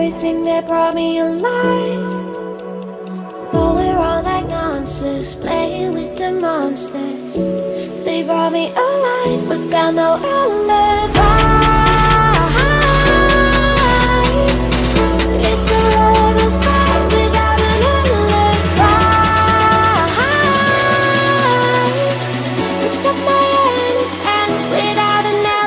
everything that brought me alive. Rolling around like monsters, playing with the monsters. They brought me alive, but got no alibi. It's a lover's fight without an alibi. It's up my head, it's ends without an alibi.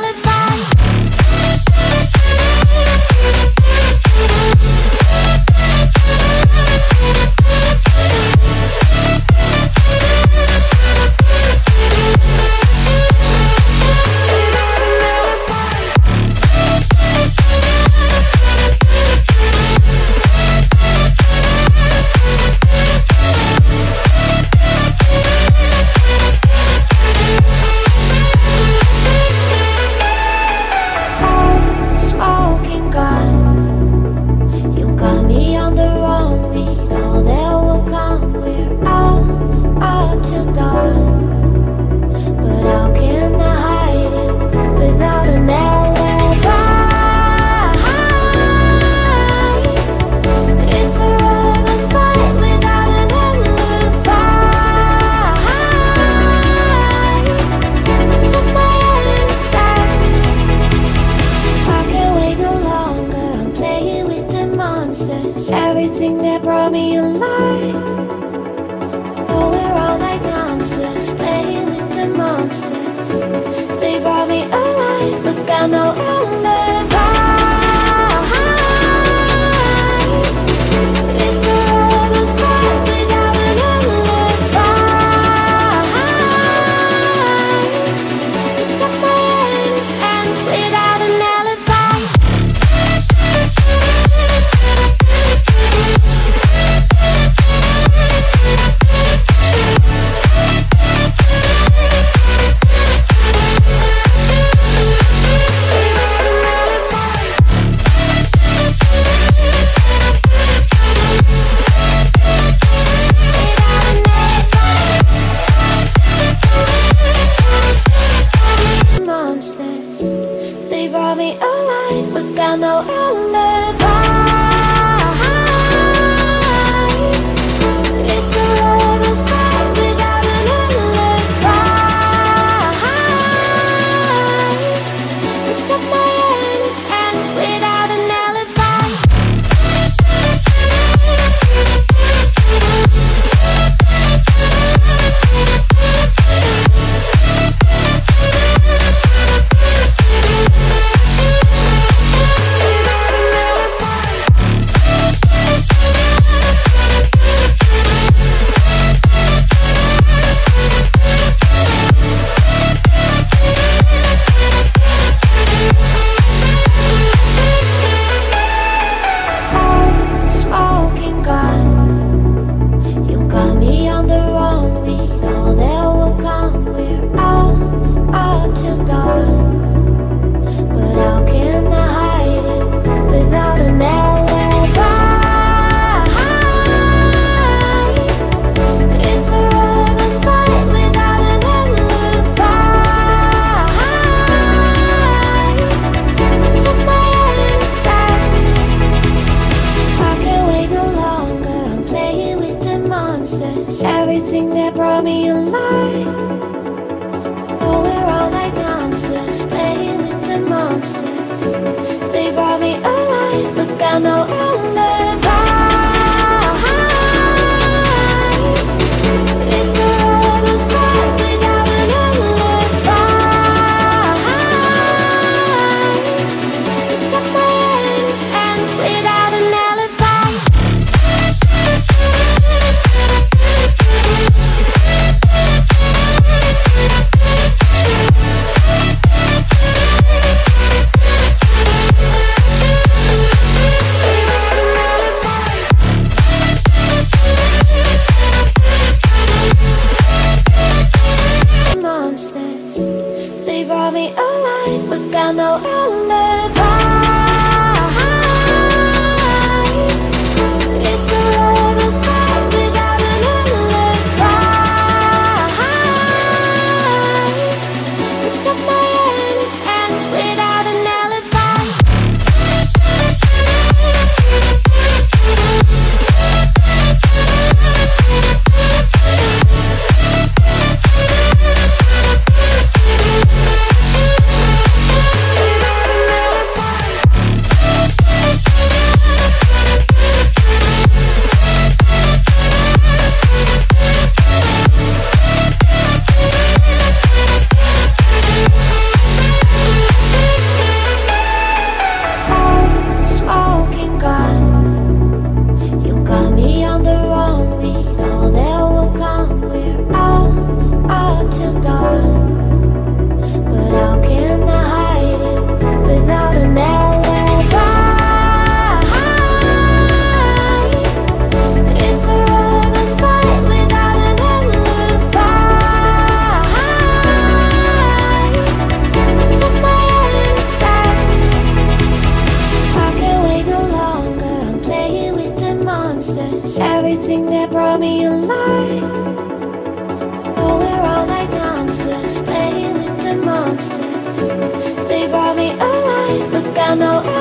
I know.